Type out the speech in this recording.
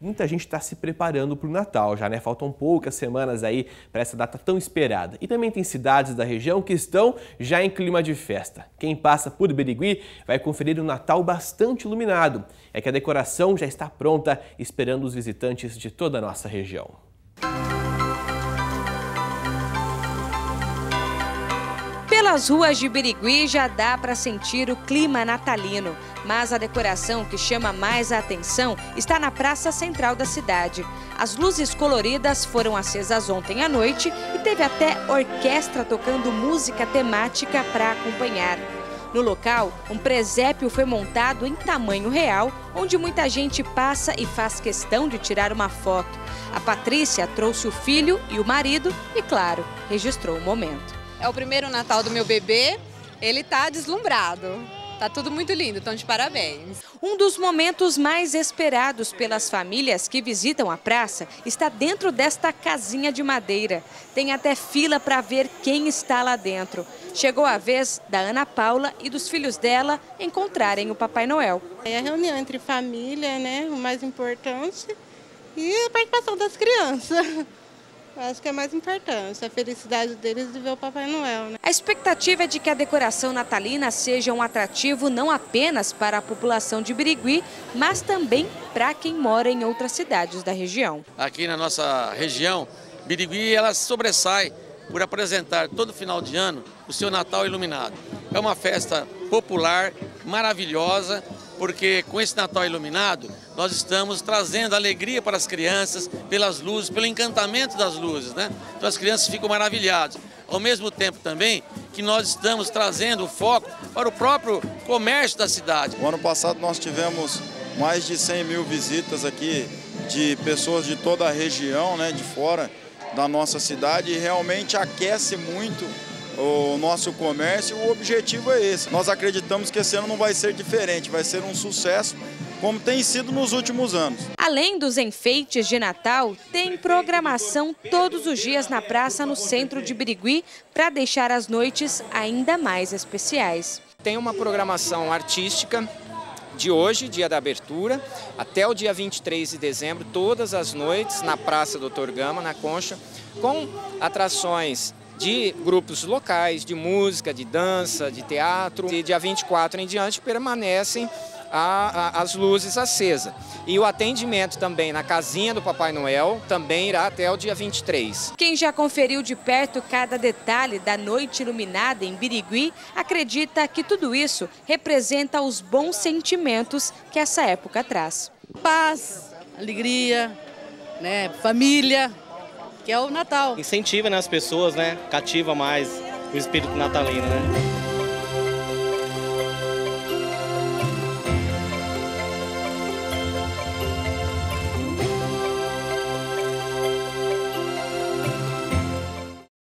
Muita gente está se preparando para o Natal já, né? Faltam poucas semanas aí para essa data tão esperada. E também tem cidades da região que estão já em clima de festa. Quem passa por Birigui vai conferir um Natal bastante iluminado. É que a decoração já está pronta, esperando os visitantes de toda a nossa região. Pelas ruas de Birigui já dá para sentir o clima natalino, mas a decoração que chama mais a atenção está na praça central da cidade. As luzes coloridas foram acesas ontem à noite e teve até orquestra tocando música temática para acompanhar. No local, um presépio foi montado em tamanho real, onde muita gente passa e faz questão de tirar uma foto. A Patrícia trouxe o filho e o marido e, claro, registrou o momento. É o primeiro Natal do meu bebê, ele tá deslumbrado. Tá tudo muito lindo, então de parabéns. Um dos momentos mais esperados pelas famílias que visitam a praça está dentro desta casinha de madeira. Tem até fila para ver quem está lá dentro. Chegou a vez da Ana Paula e dos filhos dela encontrarem o Papai Noel. É a reunião entre família, né, o mais importante, e a participação das crianças. Acho que é mais importante, a felicidade deles de ver o Papai Noel, né? A expectativa é de que a decoração natalina seja um atrativo não apenas para a população de Birigui, mas também para quem mora em outras cidades da região. Aqui na nossa região, Birigui, ela sobressai por apresentar todo final de ano o seu Natal iluminado. É uma festa popular, maravilhosa, porque com esse Natal iluminado, nós estamos trazendo alegria para as crianças, pelas luzes, pelo encantamento das luzes, né? Então as crianças ficam maravilhadas. Ao mesmo tempo também que nós estamos trazendo o foco para o próprio comércio da cidade. No ano passado nós tivemos mais de 100 mil visitas aqui de pessoas de toda a região, né, de fora da nossa cidade, e realmente aquece muito o nosso comércio. O objetivo é esse. Nós acreditamos que esse ano não vai ser diferente, vai ser um sucesso, como tem sido nos últimos anos. Além dos enfeites de Natal, tem programação todos os dias na praça no centro de Birigui para deixar as noites ainda mais especiais. Tem uma programação artística de hoje, dia da abertura, até o dia 23 de dezembro, todas as noites na Praça Doutor Gama, na Concha, com atrações de grupos locais, de música, de dança, de teatro. E dia 24 em diante permanecem as luzes acesas. E o atendimento também na casinha do Papai Noel também irá até o dia 23. Quem já conferiu de perto cada detalhe da noite iluminada em Birigui acredita que tudo isso representa os bons sentimentos que essa época traz. Paz, alegria, né, família, que é o Natal. Incentiva, né, as pessoas, né, cativa mais o espírito natalino, né?